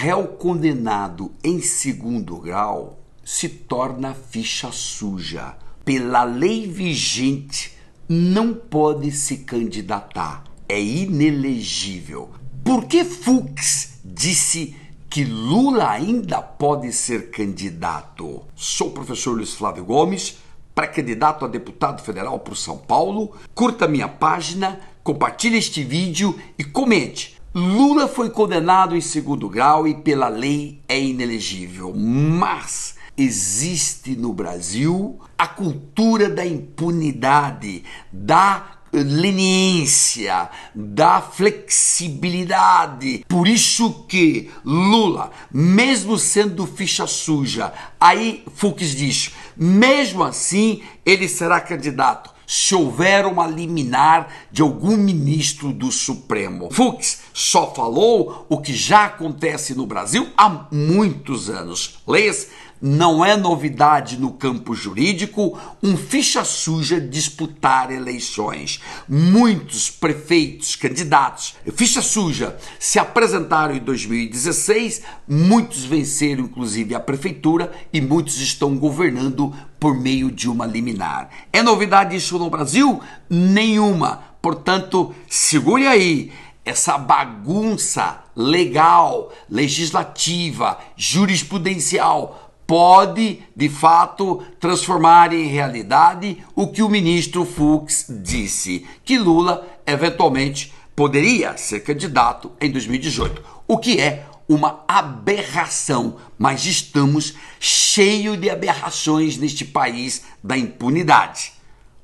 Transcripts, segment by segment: réu condenado em segundo grau se torna ficha suja. Pela lei vigente, não pode se candidatar. É inelegível. Por que Fux disse que Lula ainda pode ser candidato? Sou o professor Luiz Flávio Gomes, pré-candidato a deputado federal por São Paulo. Curta minha página, compartilhe este vídeo e comente. Lula foi condenado em segundo grau e pela lei é inelegível, mas existe no Brasil a cultura da impunidade, da leniência, da flexibilidade. Por isso que Lula, mesmo sendo ficha suja, aí Fux diz, mesmo assim ele será candidato se houver uma liminar de algum ministro do Supremo. Fux só falou o que já acontece no Brasil há muitos anos. Leis, não é novidade no campo jurídico um ficha suja disputar eleições. Muitos prefeitos, candidatos, ficha suja, se apresentaram em 2016, muitos venceram inclusive a prefeitura e muitos estão governando por meio de uma liminar. É novidade isso no Brasil? Nenhuma. Portanto, segure aí. Essa bagunça legal, legislativa, jurisprudencial pode, de fato, transformar em realidade o que o ministro Fux disse, que Lula, eventualmente, poderia ser candidato em 2018, o que é uma aberração, mas estamos cheios de aberrações neste país da impunidade.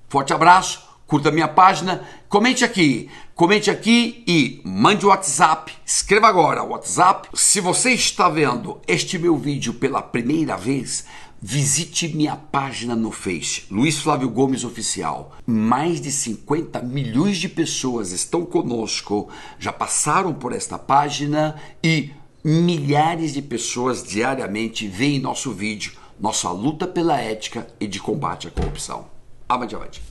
Forte abraço, curta minha página, comente aqui e mande o WhatsApp, escreva agora o WhatsApp. Se você está vendo este meu vídeo pela primeira vez, visite minha página no Face, Luiz Flávio Gomes Oficial. Mais de 50 milhões de pessoas estão conosco, já passaram por esta página e milhares de pessoas diariamente veem nosso vídeo, nossa luta pela ética e de combate à corrupção. Avante, avante.